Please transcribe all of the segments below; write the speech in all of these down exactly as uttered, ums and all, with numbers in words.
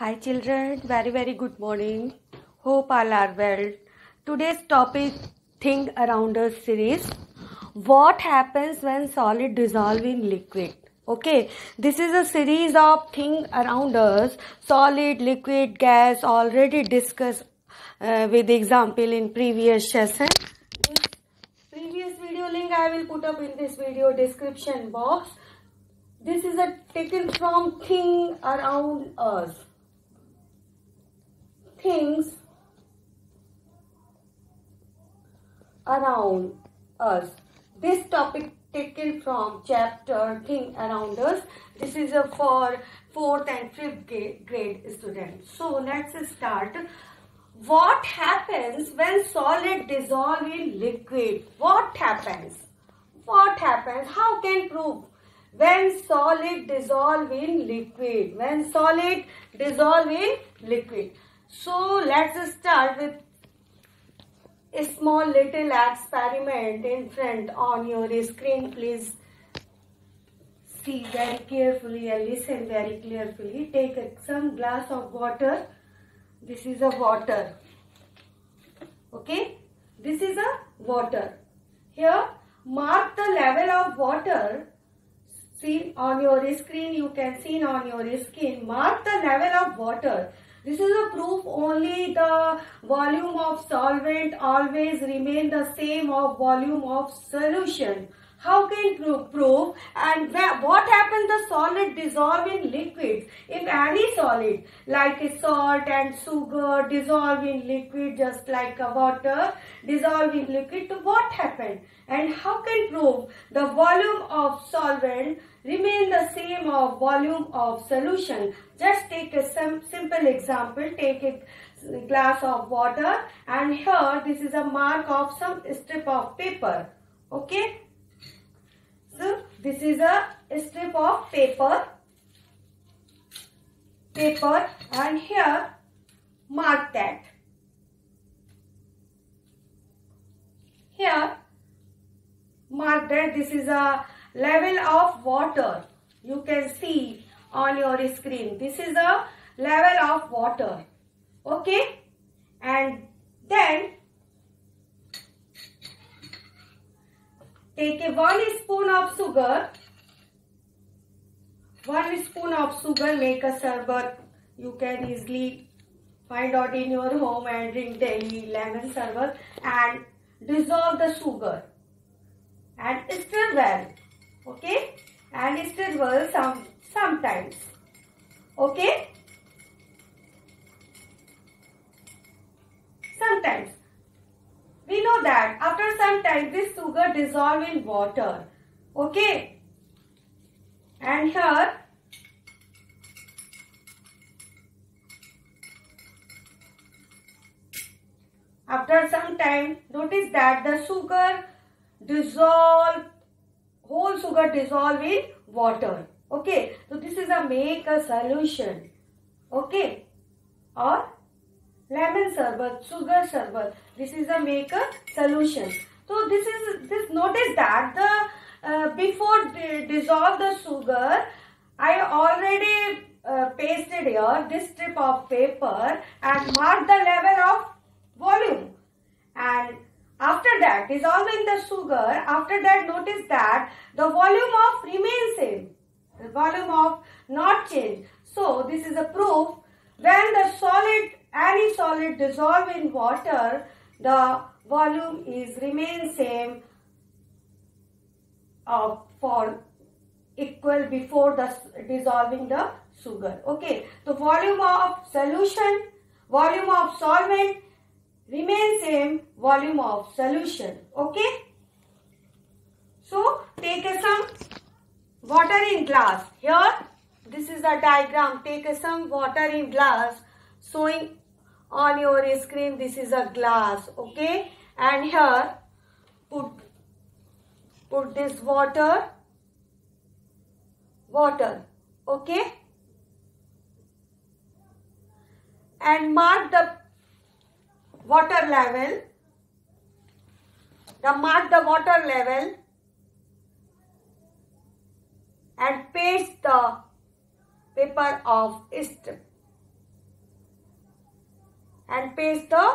Hi children, very very good morning. Hope all are well. Today's topic, Think Around Us series. What happens when solid dissolve in liquid? Okay, this is a series of Think Around Us, solid, liquid, gas, already discussed uh, with example in previous session. This previous video link I will put up in this video description box. This is a taken from Think Around Us. Things around us. This topic taken from chapter Think Around Us. This is a for fourth and fifth grade students. So let's start. What happens when solid dissolve in liquid? What happens? What happens? How can prove? When solid dissolve in liquid. When solid dissolve in liquid. So let's start with a small little experiment in front on your screen. Please see very carefully and listen very carefully. Take some glass of water. This is a water. Okay, this is a water. Here mark the level of water. See on your screen, you can see on your screen, mark the level of water. This is a proof only the volume of solvent always remain the same of volume of solution. How can prove? Prove and what happens the solid dissolve in liquids? If any solid like a salt and sugar dissolve in liquid just like a water dissolve in liquid, what happened? And how can prove the volume of solvent remain the same of volume of solution? Just take a sim simple example. Take a glass of water and here this is a mark of some strip of paper. Okay. So this is a strip of paper, paper and here mark that. Here mark that this is a level of water. You can see on your screen. This is a level of water. Okay. And then take a one spoon of sugar, one spoon of sugar, make a sherbet. You can easily find out in your home and drink daily lemon sherbet and dissolve the sugar and stir well, okay, and stir well some sometimes, okay, sometimes. We know that after some time this sugar dissolve in water. Okay. And here after some time notice that the sugar dissolve, whole sugar dissolve in water. Okay. So this is a make a solution. Okay. Or lemon sherbet, sugar sherbet. This is a make a solution. So this is this. Notice that the uh, before they dissolve the sugar, I already uh, pasted here this strip of paper and mark the level of volume. And after that, dissolving the sugar. After that, notice that the volume of remains same. The volume of not change. So this is a proof when the solid. Any solid dissolve in water, the volume is remain same uh, for equal before the dissolving the sugar. Okay, the volume of solution, volume of solvent remain same volume of solution. Okay, so take some water in glass. Here, this is the diagram. Take some water in glass. Showing on your screen, this is a glass, okay, and here put put this water, water, okay, and mark the water level, the mark the water level and paste the paper of strip and paste the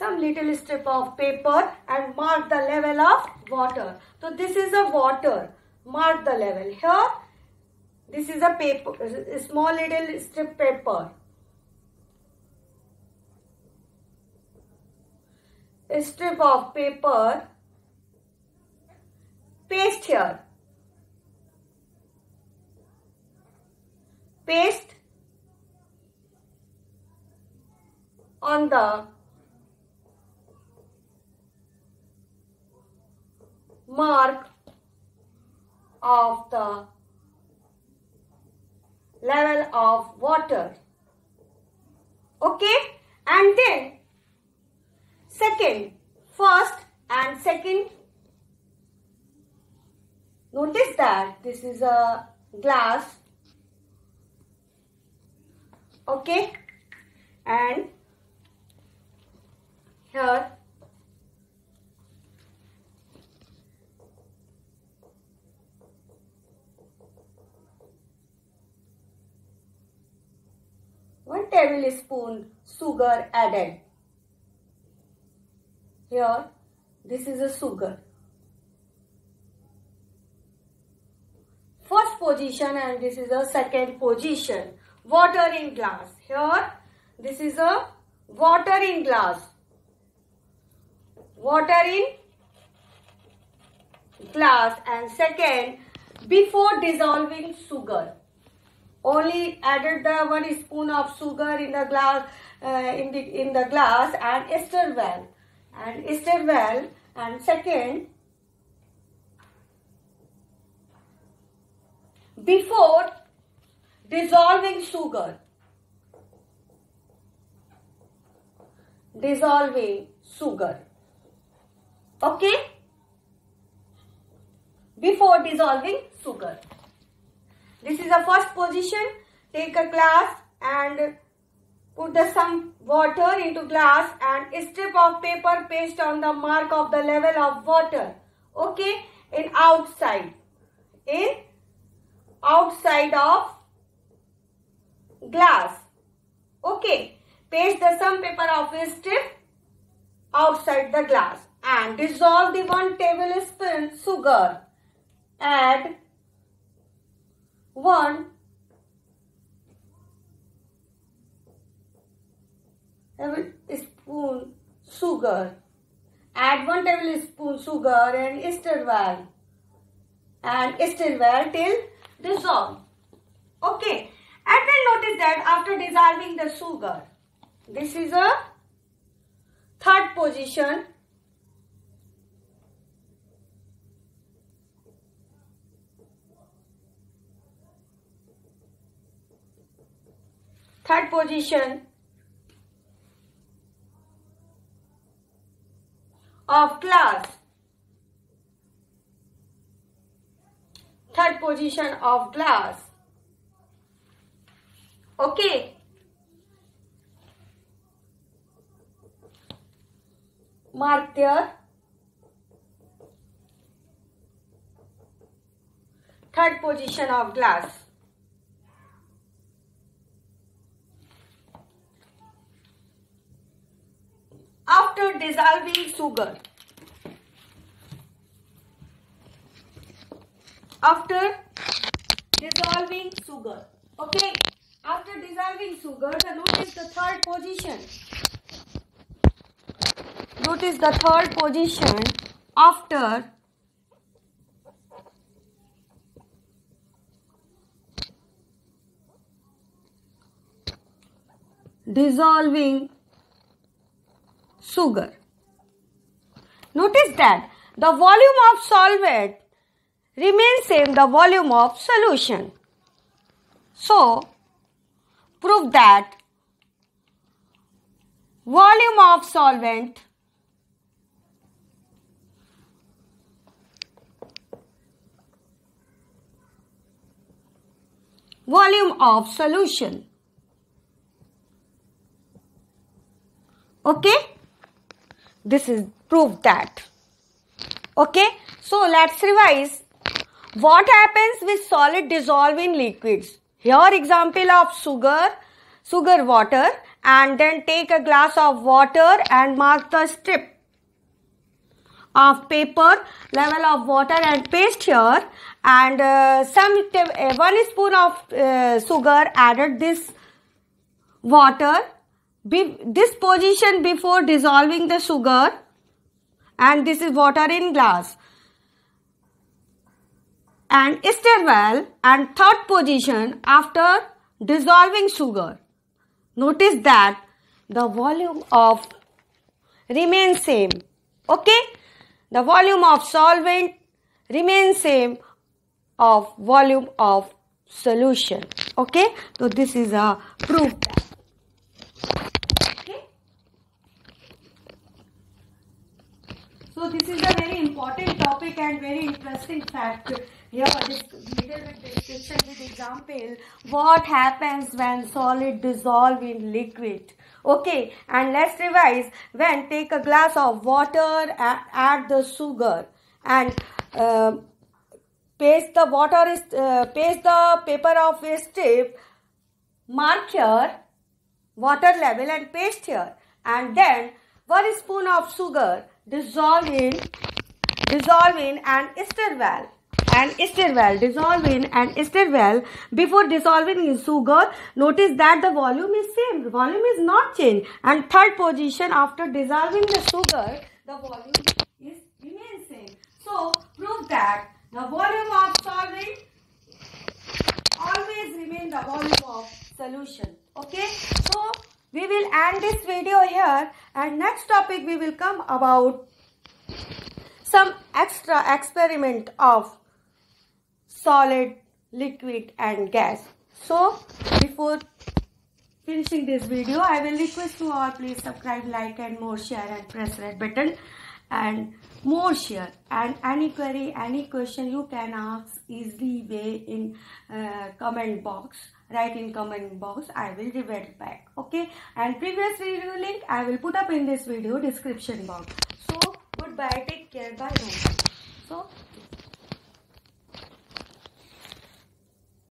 some little strip of paper and mark the level of water. So this is a water. Mark the level here. This is a paper, a small little strip paper. A strip of paper. Paste here. Paste on the mark of the level of water. Okay, and then second, first and second. Notice that this is a glass. Okay, and here one tablespoon sugar added. Here this is a sugar. First position, and this is a second position. Water in glass. Here this is a water in glass. Water in glass. And second, before dissolving sugar, only added the one spoon of sugar in the glass uh, in the in the glass and stir well and stir well and second, before dissolving sugar, dissolving sugar, okay, before dissolving sugar. This is the first position. Take a glass and put the some water into glass and a strip of paper paste on the mark of the level of water, okay, in outside, in outside of glass. Okay, paste the some paper of a strip outside the glass and dissolve the one tablespoon sugar. Add one tablespoon sugar. Add one tablespoon sugar and stir well and stir well till dissolved. Okay. And then notice that after dissolving the sugar, this is a third position. Third position of glass. Third position of glass. Okay, mark there. Third position of glass. After dissolving sugar, after dissolving sugar, okay. After dissolving sugar, notice the third position. Notice the third position after dissolving sugar. Notice that the volume of solvent remains same the volume of solution. So prove that volume of solvent volume of solution. Okay, this is proof that. Okay, so let's revise. What happens with solid dissolved in liquids? Here example of sugar, sugar water and then take a glass of water and mark the strip of paper level of water and paste here, and uh, some uh, one spoon of uh, sugar added this water be this position before dissolving the sugar, and this is water in glass, and stir well, and third position after dissolving sugar. Notice that the volume of remains same. Okay, the volume of solvent remains same of volume of solution. Okay, so this is a proof that. Okay, so this is a very important topic and very interesting fact. Here, this little bit description with example. What happens when solid dissolve in liquid? Okay, and let's revise. When take a glass of water, add the sugar, and uh, paste the water is uh, paste the paper of a strip. Mark here water level and paste here, and then one spoon of sugar dissolve in dissolve in and stir well. And stir well, dissolve in and stir well. Before dissolving in sugar, notice that the volume is same. The volume is not changed. And third position after dissolving the sugar, the volume is remains same. So prove that the volume of solvent always remains the volume of solution. Okay. So we will end this video here, and next topic we will come about some extra experiment of solid, liquid and gas. So before finishing this video, I will request you all please subscribe, like and more, share and press red button and more share, and any query, any question you can ask easily way in uh, comment box. Write in comment box, I will revert back. Okay, and previous video link I will put up in this video description box. So goodbye, take care, bye. So